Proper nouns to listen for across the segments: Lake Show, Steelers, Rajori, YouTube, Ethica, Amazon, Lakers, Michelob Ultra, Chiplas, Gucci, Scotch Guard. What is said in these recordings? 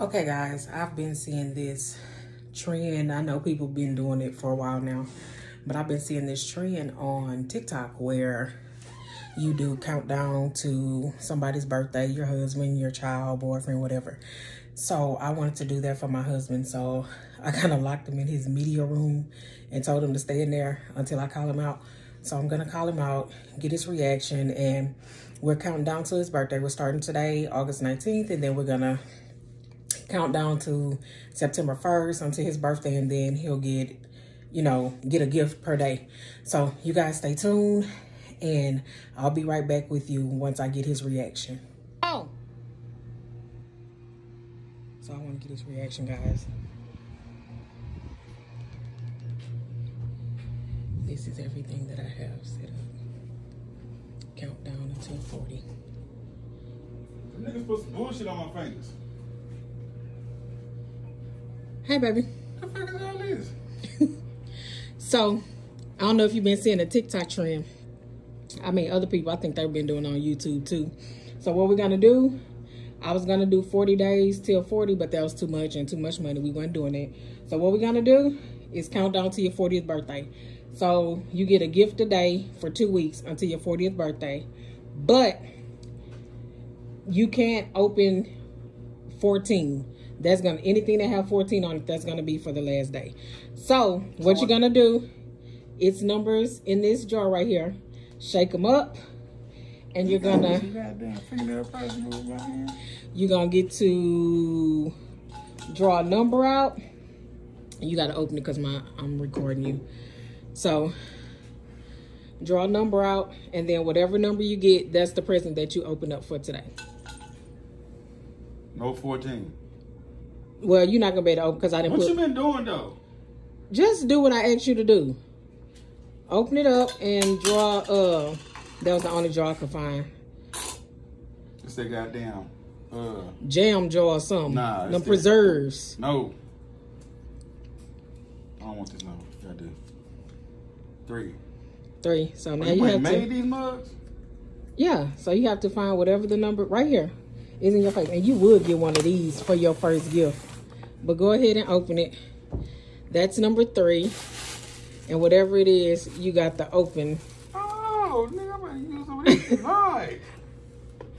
Okay guys, I've been seeing this trend. I know people been doing it for a while now, but I've been seeing this trend on TikTok where you do countdown to somebody's birthday, your husband, your child, boyfriend, whatever. So I wanted to do that for my husband. So I kind of locked him in his media room and told him to stay in there until I call him out. So I'm going to call him out, get his reaction, and we're counting down to his birthday. We're starting today, August 19th, and then we're going to count down to September 1st until his birthday, and then he'll get, you know, get a gift per day. So you guys stay tuned and I'll be right back with you once I get his reaction. Oh. So I want to get his reaction, guys. This is everything that I have set up. Countdown until 40. The niggas put some bullshit on my fingers. Hey, baby. What the fuck is all this? So, I don't know if you've been seeing a TikTok trend. I mean, other people, I think they've been doing it on YouTube, too. So, what we're going to do, I was going to do 40 days till 40, but that was too much and too much money. We weren't doing it. So, what we're going to do is count down to your 40th birthday. So, you get a gift a day for 2 weeks until your 40th birthday. But, you can't open 14. That's gonna, anything that have 14 on it, that's gonna be for the last day. So what you're gonna do, it's numbers in this jar right here. Shake them up, and you're gonna get to draw a number out. You gotta open it because I'm recording you. So draw a number out, and then whatever number you get, that's the present that you open up for today. No 14. Well, you're not going to be able to open because I didn't put... What you been doing, though? Just do what I asked you to do. Open it up and draw... that was the only draw I could find. It's that goddamn... jam jar or something. Nah, them preserves. No. I don't want this number. I do. 3. 3. So now you have to... made these mugs? Yeah. So you have to find whatever the number... Right here. Is in your face, and you would get one of these for your first gift, but go ahead and open it. That's number 3, and whatever it is, you got to open. Oh, nigga, I'm gonna use some of these. Right.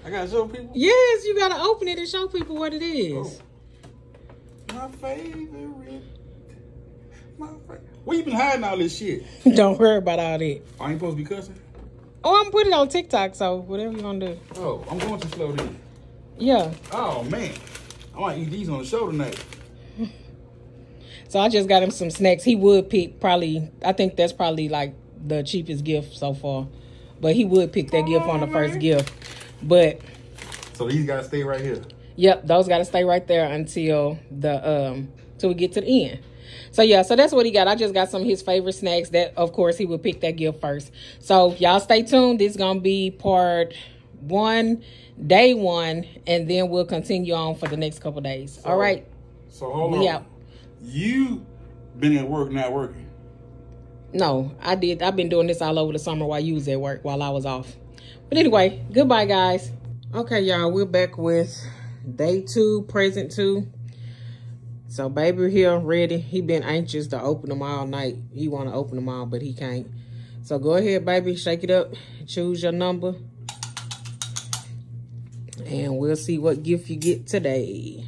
I gotta show people. Yes, you gotta open it and show people what it is. Oh. My favorite. Where you been hiding all this shit? Don't worry about all that. I ain't supposed to be cussing. Oh, I'm putting it on TikTok, so whatever you gonna do. Oh, I'm going to slow this. Yeah. Oh, man. I want to eat these on the show tonight. So I just got him some snacks. He would pick probably, I think that's probably like the cheapest gift so far. But he would pick that gift on the first gift. But. So these got to stay right here. Yep. Those got to stay right there until the, till we get to the end. So, yeah. So that's what he got. I just got some of his favorite snacks that, of course, he would pick that gift first. So y'all stay tuned. This is going to be part 1, day 1, and then we'll continue on for the next couple days. So, all right. So hold on. Yeah. You been at work, not working? No, I did. I've been doing this all over the summer while you was at work, while I was off. But anyway, goodbye, guys. Okay, y'all, we're back with day 2, present 2. So baby here ready. He been anxious to open them all night. He want to open them all, but he can't. So go ahead, baby, shake it up. Choose your number. And we'll see what gift you get today.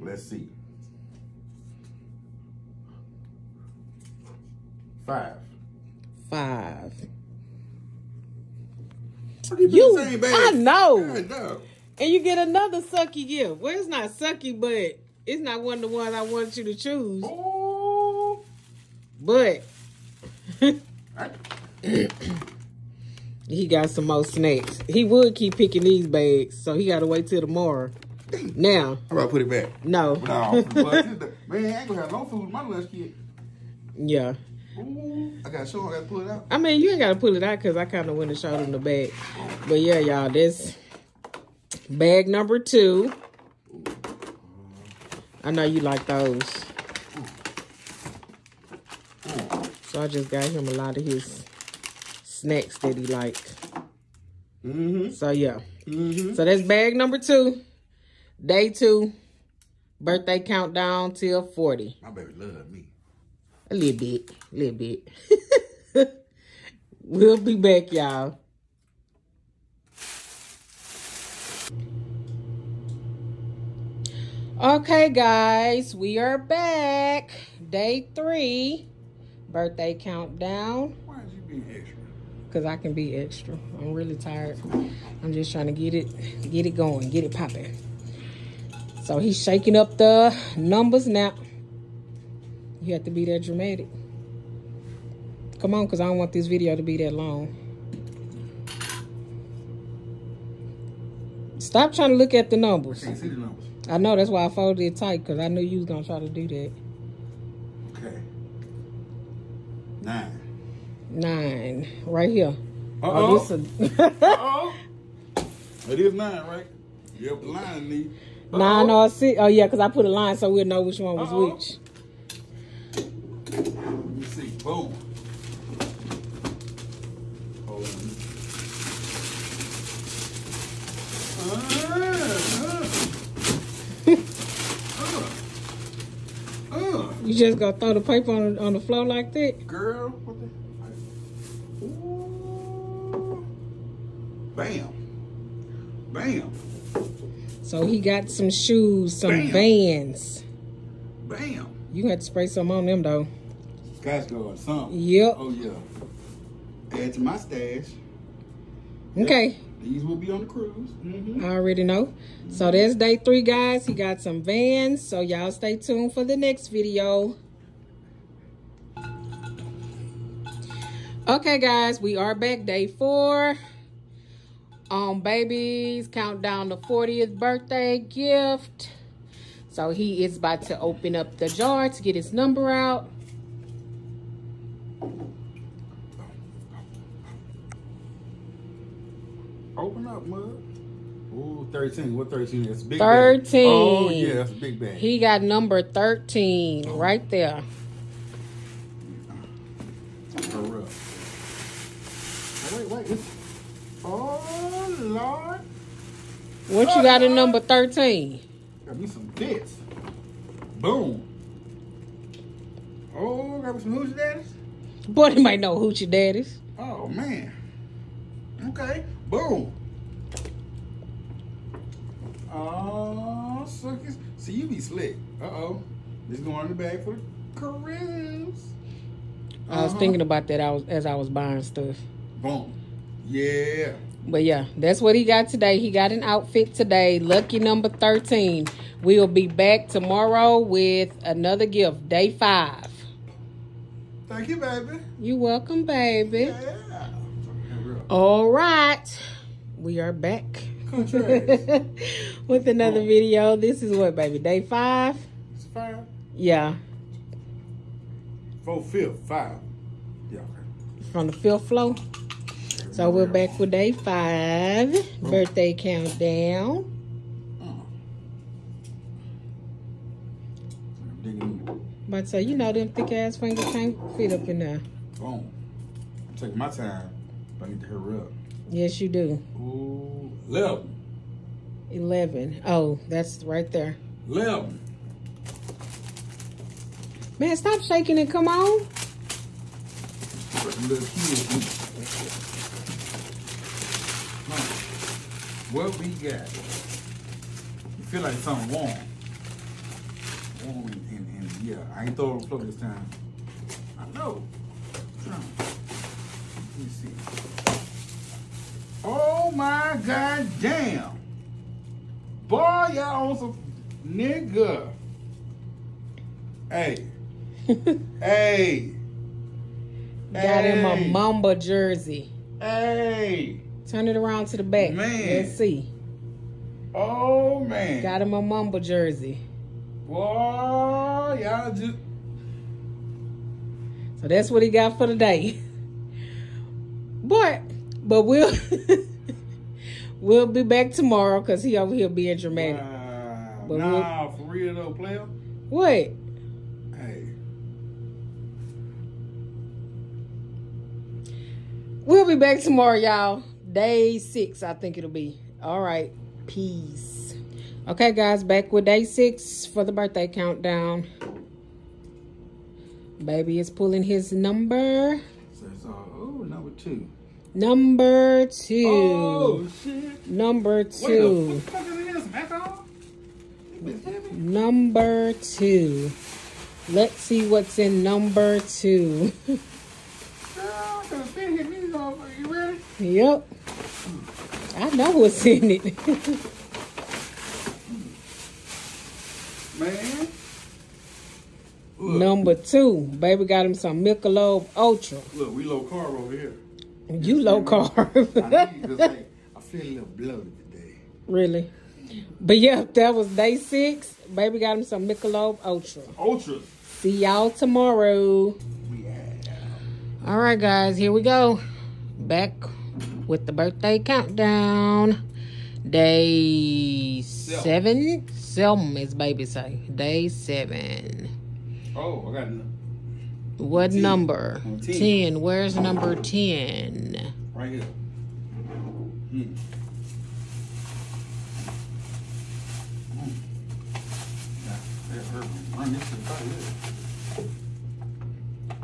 Let's see. 5. 5. You, I know. And you get another sucky gift. Well, it's not sucky, but it's not one of the ones I want you to choose. Oh. But... he got some more snacks. He would keep picking these bags, so he gotta wait till tomorrow. Now I'm about to put it back. No, man, I ain't gonna have no food in my last kid. Yeah. Ooh, I gotta show him. I gotta pull it out. I mean, you ain't gotta pull it out because I kind of went and showed him the bag. But yeah, y'all, this bag number 2. I know you like those. So I just got him a lot of his snacks that he like. Mm-hmm. So, yeah. Mm-hmm. So, that's bag number 2. Day 2. Birthday countdown till 40. My baby love me. A little bit. A little bit. We'll be back, y'all. Okay, guys. We are back. Day 3. Birthday countdown. Why did you be extra? Because I can be extra. I'm really tired. I'm just trying to get it going. Get it popping. So he's shaking up the numbers now. You have to be that dramatic. Come on, because I don't want this video to be that long. Stop trying to look at the numbers. I can't see the numbers. I know, that's why I folded it tight, because I knew you was going to try to do that. Okay. 9. 9. Right here. Uh-oh. Oh, uh-oh. It is 9, right? You have the line, Lee. Uh-oh. 9 or 6. Oh, yeah, because I put a line so we'll know which one was which. Let me see. Boom. You just gonna throw the paper on the floor like that? Girl, what the? Ooh. Bam. Bam. So he got some shoes, some Vans. Bam. You had to spray some on them though. Scotch Guard, something. Yep. Oh yeah. Add to my stash. Okay. Yep. These will be on the cruise. Mm-hmm. I already know. Mm-hmm. So that's day 3, guys. He got some Vans. So y'all stay tuned for the next video. Okay, guys. We are back. Day 4. Baby's countdown the 40th birthday gift. So he is about to open up the jar to get his number out. Open up, mug. Ooh, 13. What 13? That's big. 13. Bag. Oh yeah, that's a big bag. He got number 13 right there. Hurry up. Oh, wait. Oh Lord. What you got in number 13? Got me some bits. Boom. Oh, got me some hoochie daddies. Boy, they might know hoochie daddies. Oh man. Okay. Boom. Oh, suckers. See, you be slick. Uh-oh. This going in the bag for the cruise. I was thinking about that as I was buying stuff. Boom. Yeah. But, yeah, that's what he got today. He got an outfit today. Lucky number 13. We'll be back tomorrow with another gift. Day 5. Thank you, baby. You're welcome, baby. Yeah. All right, we are back with another video. This is what, baby? Day 5? It's 5. Yeah. 4, 5, 5. Yeah. From the 5th floor. So we're back with day 5, birthday countdown. But so you know them thick ass fingers can't fit up in there. Boom. I'm taking my time. I need to hurry up. Yes, you do. Ooh, 11. 11. Oh, that's right there. 11. Man, stop shaking it. Come on. What we got? You feel like something warm. Warm and yeah. I ain't throwing the floor this time. I know. Let me see. Oh my god damn. Boy, y'all on some nigga. Hey. Hey. Got him a Mamba jersey. Hey. Turn it around to the back. Man. Let's see. Oh man. Got him a Mamba jersey. Boy, y'all just. So that's what he got for the day. But we'll be back tomorrow because he over here being dramatic. But nah, for real though, player. What? Hey. We'll We'll be back tomorrow, y'all. Day 6, I think it'll be. All right. Peace. Okay, guys. Back with day 6 for the birthday countdown. Baby is pulling his number. So it's all, oh, number 2. Number 2. Oh, shit. Number 2. Wait, what the fuck is this? Back off? Number 2. Let's see what's in number 2. Girl, I'm gonna fit hit me over. You ready? Yep. I know what's in it. Man. Look. Number 2. Baby got him some Michelob Ultra. Look, we low carb over here. You low carb. I feel a little bloated today. Really? But yeah, that was day 6. Baby got him some Michelob Ultra. Ultra. See y'all tomorrow. Yeah. All right, guys. Here we go. Back with the birthday countdown. Day 7. Selm is baby say. Day 7. Oh, I got it. What 10. Number? 10. Where's number 10? Right here.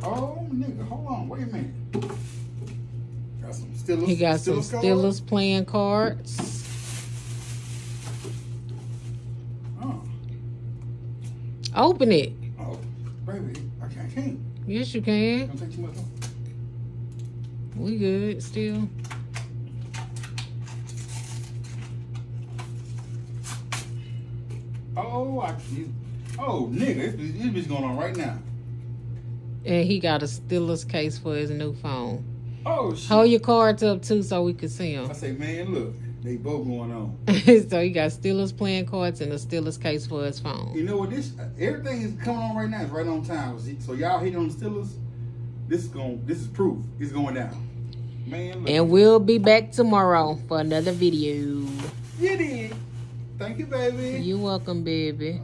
Oh, nigga, hold on, wait a minute. Got some Steelers. He got some Steelers playing cards. Oh. Open it. Oh, baby, I can't. Yes, you can. Don't take too much. We good still. Oh, I can't. Oh, nigga, this bitch going on right now. And he got a Steelers case for his new phone. Oh, shit. Hold your cards up, too, so we can see them. I say, man, look, they both going on. So he got Steelers playing cards and a Steelers case for his phone. You know what? This everything is coming on right now. It's right on time. So y'all hit on Steelers. This is proof. It's going down. Man, look. And we'll be back tomorrow for another video. You did. Thank you, baby. You're welcome, baby.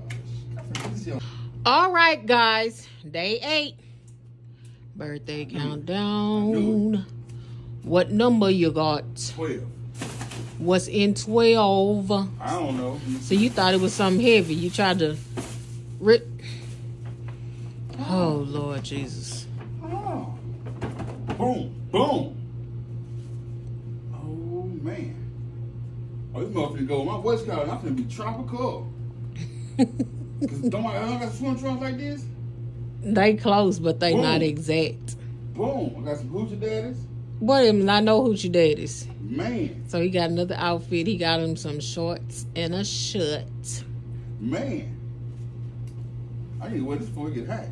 All right, guys. Day 8. Birthday countdown. What number you got? 12. What's in 12? I don't know. So you thought it was something heavy. You tried to rip. Oh, Lord Jesus. Oh. Boom. Boom. Oh, man. Oh, this motherfucker go. My voice got, I'm going to be tropical. Cause don't my aunt got swim trunks like this? They close, but they not exact. Boom! I got some Gucci daddies. But I know Gucci daddies. Man. So he got another outfit. He got him some shorts and a shirt. Man, I need to wear this before it get hot.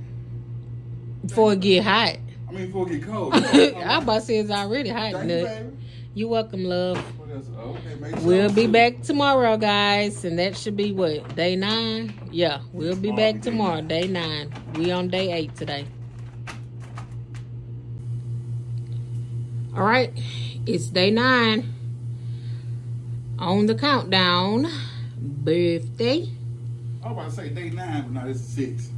Before it get hot. I mean, before it get cold. I about to say it's already hot. Thank you, baby. You're welcome, love. Okay, we'll be back tomorrow, guys. And that should be what? Day 9? Yeah, we'll be back tomorrow. Day 9. We on day 8 today. All right. It's day 9. On the countdown. Birthday. I was about to say day 9, but no, it's 6.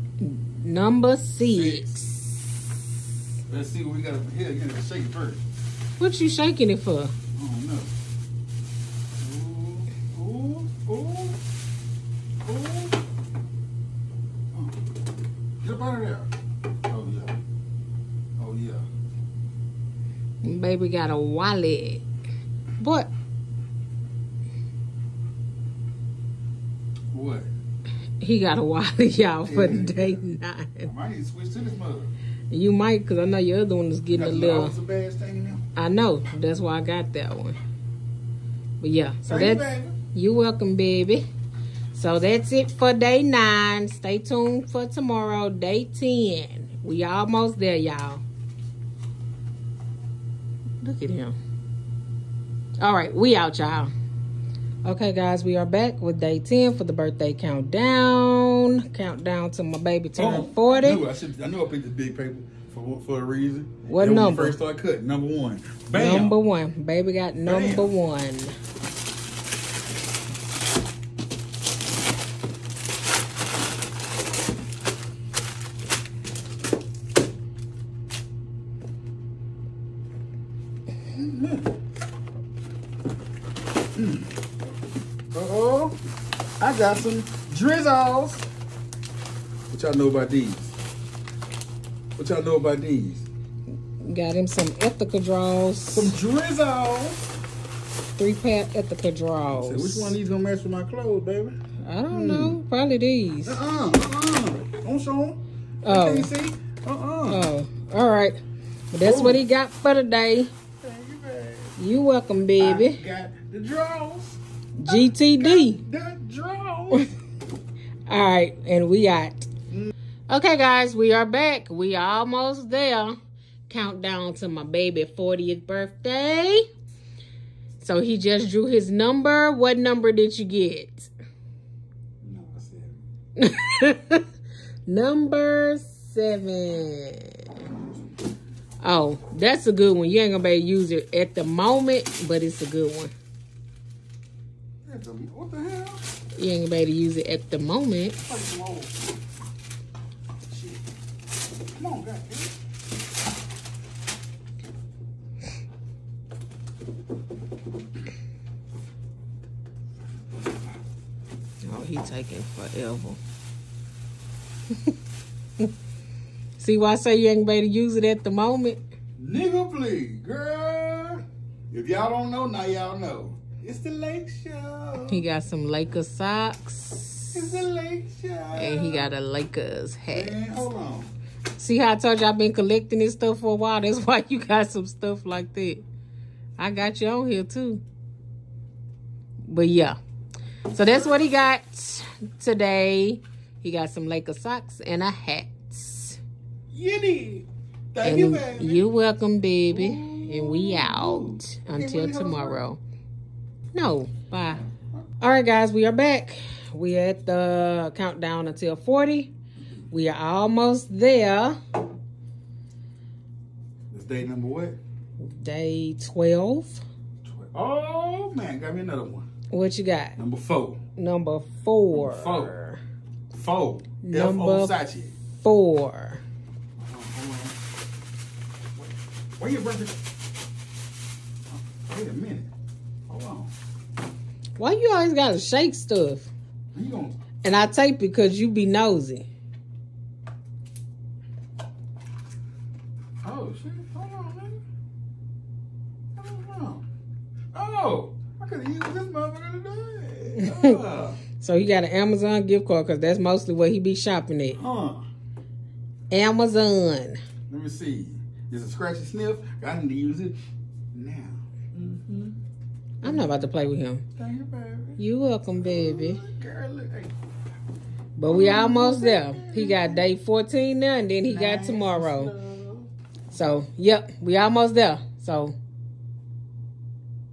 Number 6. Let's see what we got up here. Get it shaking first. What you shaking it for? I don't know. Ooh. Get up out of there. Oh, yeah. Oh, yeah. Baby got a wallet. What? What? He got a wallet, y'all, for day 9. I might need to switch to this mother. You might, because I know your other one is getting a little... I know. That's why I got that one. But yeah. So that's... You're welcome, baby. So that's it for day 9. Stay tuned for tomorrow, day 10. We almost there, y'all. Look at him. All right. We out, y'all. Okay, guys. We are back with day 10 for the birthday countdown. Countdown to my baby turning 40. I knew I picked this big paper. For a reason. What number? When we first start cutting, number 1. Bam. Number 1. Baby got number 1. Uh-oh. I got some drizzles. What y'all know about these? What y'all know about these? Got him some Ethica draws. Some drizzles. 3-pack Ethica draws. Which one of these gonna match with my clothes, baby? I don't know. Probably these. Don't show them. Oh. I can't see. Oh. All right. But that's what he got for today. Thank you, baby. You welcome, baby. I got the draws. GTD. The draws. All right. And we out. Okay, guys. We are back. We almost there. Countdown to my baby 40th birthday. So he just drew his number. What number did you get? No, I said number 7. Oh, that's a good one. You ain't gonna be able to use it at the moment, but it's a good one. What the hell? You ain't gonna be able to use it at the moment. Oh, shit. Come on, God. He taking forever. See why I say you ain't ready to use it at the moment? Nigga, please, girl. If y'all don't know, now y'all know. It's the Lake Show. He got some Lakers socks. It's the Lake Show. And he got a Lakers hat. Man, hold on. See how I told you I've been collecting this stuff for a while? That's why you got some stuff like that. I got you on here, too. But, yeah. So that's what he got today. He got some Lakers socks and a hat. Yitty. Thank you, baby. You're welcome, baby. Ooh. And we out until tomorrow. No. Bye. All right, guys. We are back. We are at the countdown until 40. We are almost there. It's day number what? Day 12. Oh, man. Got me another one. What you got? Number 4. Number 4. Number 4. 4. Number F-O-Sachi. 4. Where your brother? Wait a minute. Hold on. Why you always gotta shake stuff? You gonna... And I tape it because you be nosy. Oh, shit. Hold on, man. Hold on. Oh! I could have used this motherfucker today. So he got an Amazon gift card because that's mostly what he be shopping at. Amazon. Let me see. Is it scratch and sniff? I need to use it now. I'm not about to play with him. Thank you, baby. You welcome, baby. Girl, hey. But we almost there. He got day 14 now, and then he got tomorrow. Love. So, yep, we almost there. So.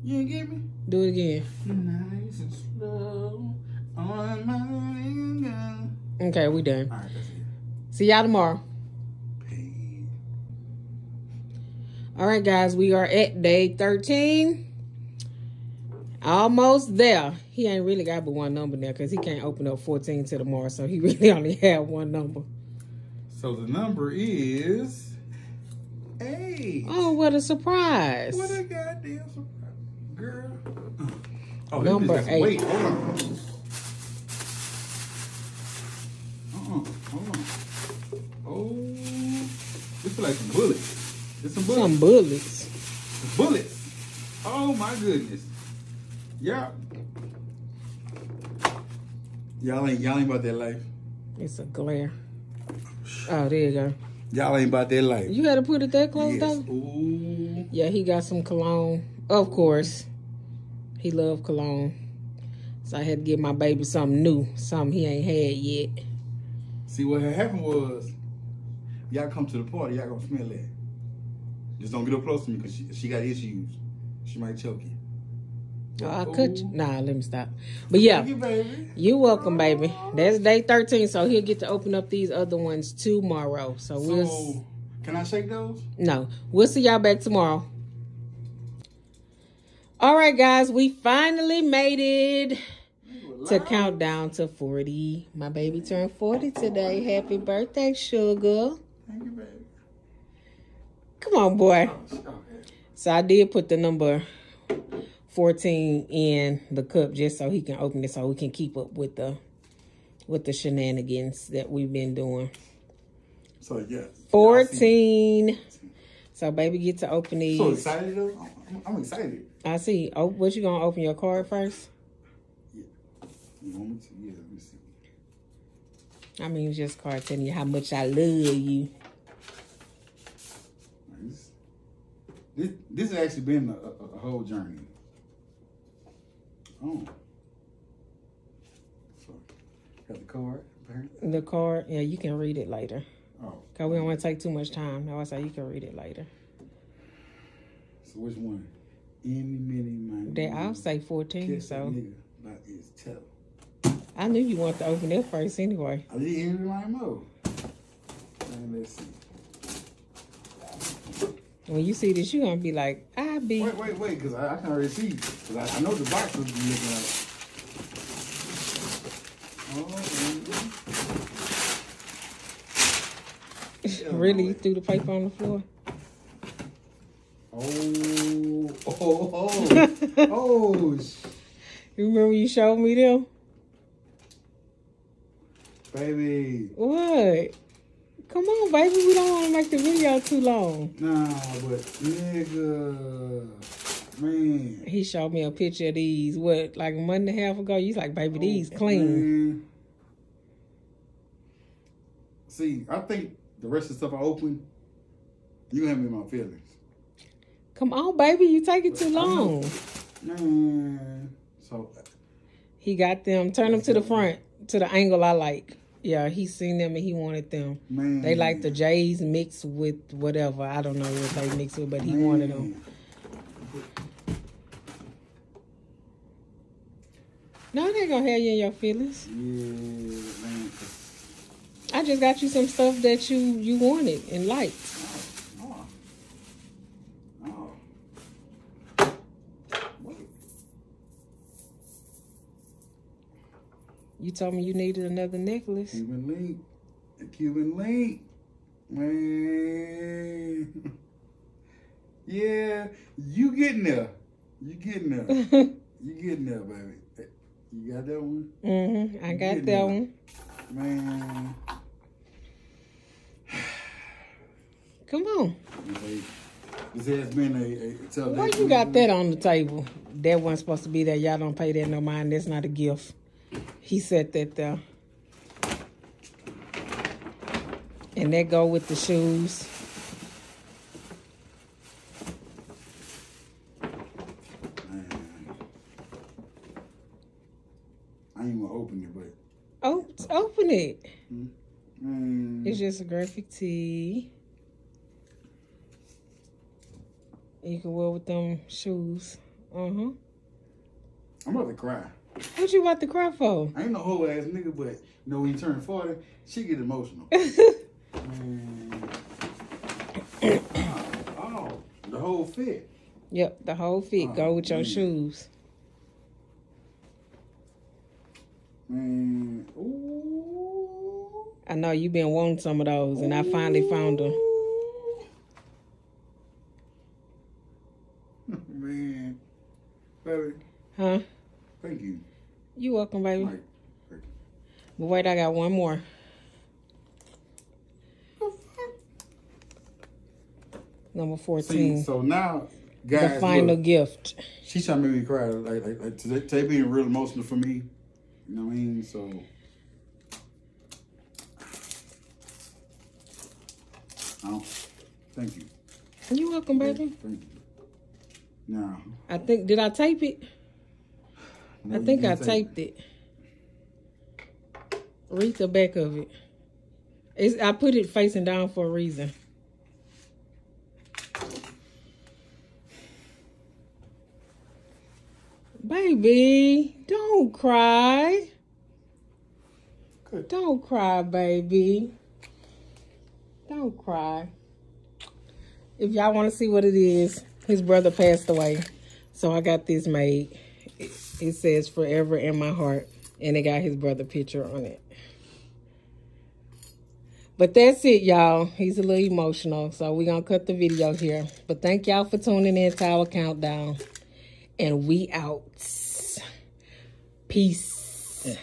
You ain't get me? Do it again. Nice and slow on my finger. Okay, we done. All right, that's it. See y'all tomorrow. Peace. All right, guys, we are at day 13. Almost there. He ain't really got but one number now because he can't open up 14 till tomorrow, so he really only had one number. So the number is 8. Oh, what a surprise. What a goddamn surprise. Girl. Oh, number 8. Wait, hold on. Hold on. Oh, this feel like some bullets. It's some bullets. Some bullets. Bullets. Oh my goodness. Yeah. Y'all ain't about that life. It's a glare. Oh, there you go. Y'all ain't about that life. You gotta put it that close though. Ooh. Yeah, he got some cologne. Of course, he loved cologne, so I had to give my baby something new, something he ain't had yet. See, what had happened was, y'all come to the party, y'all gonna smell that. Just don't get up close to me, because she got issues. She might choke you. Oh, I could. Nah, let me stop. But yeah, thank you, baby. You welcome, baby. That's day 13, so he'll get to open up these other ones tomorrow. So we'll... Can I shake those? No. We'll see y'all back tomorrow. All right, guys, we finally made it to countdown to 40. My baby turned 40 today. Happy birthday, sugar. Thank you, baby. Come on, boy. So I did put the number 14 in the cup just so he can open it, so we can keep up with the shenanigans that we've been doing. So yeah, 14. So baby, get to open these. So excited though. I'm excited. I see. Oh, what you gonna open your card first? Yeah. You want me to? Yeah, let me see. I mean, just card telling you how much I love you. Nice. This has actually been a whole journey. Oh. So, got the card. Apparently. The card. Yeah, you can read it later. Oh. Cause we don't want to take too much time. Now I say you can read it later. So which one? Any, many, money. That I'll say 14. So. I knew you wanted to open that first anyway. I didn't even know. And let's see. When you see this, you are gonna be like, I be. Wait, cause I can already see. Cause I know the box was looking like. Oh. Really threw the paper on the floor. Oh. You remember you showed me them? Baby. What? Come on, baby. We don't want to make the video too long. Nah, but nigga. Man. He showed me a picture of these, what, like a month and a half ago? You was like, baby, these clean. Man. See, I think the rest of the stuff I open, you gonna have me in my feelings. Come on, baby, you take it too long. Man, so he got them. Turn them to the front, to the angle I like. Yeah, he seen them and he wanted them. Man. They like the J's mixed with whatever. I don't know what they mixed with, but he wanted them. No, they gonna have you in your feelings. Yeah, man. I just got you some stuff that you wanted and liked. Oh. You told me you needed another necklace. Cuban link. The Cuban link. Man. Yeah. You getting there. You getting there. You getting there, baby. You got that one? Mm-hmm. I got that one. Man. Come on. This has been a tough day. Why you got that on the table? That wasn't supposed to be there. Y'all don't pay that no mind. That's not a gift. He said that there. And that go with the shoes. Man. I ain't gonna open it, but. Oh, open it. Mm. It's just a graphic tee. You can wear with them shoes. Uh-huh. I'm about to cry. What you about to cry for? I ain't no whole ass nigga, but you know when you turn 40, she get emotional. Oh, the whole fit. Yep, the whole fit. Go with your shoes. Man. Ooh. I know you've been wanting some of those, and I finally found them. Man, baby. Huh? Thank you. You're welcome, baby. Right. Thank you. But wait, I got one more. Number 14. See, so now, guys, the final gift. She trying to make me cry. Like today being real emotional for me. You know what I mean? So thank you. You're welcome, baby. Thank you. No. I think, did I tape it? No, I think I taped it. Read the back of it. I put it facing down for a reason. Baby, don't cry. Good. Don't cry, baby. Don't cry. If y'all want to see what it is, his brother passed away, so I got this made. It says "Forever in my heart," and it got his brother picture on it. But that's it, y'all. He's a little emotional, so we're going to cut the video here. But thank y'all for tuning in to our countdown. And we out. Peace. Yeah.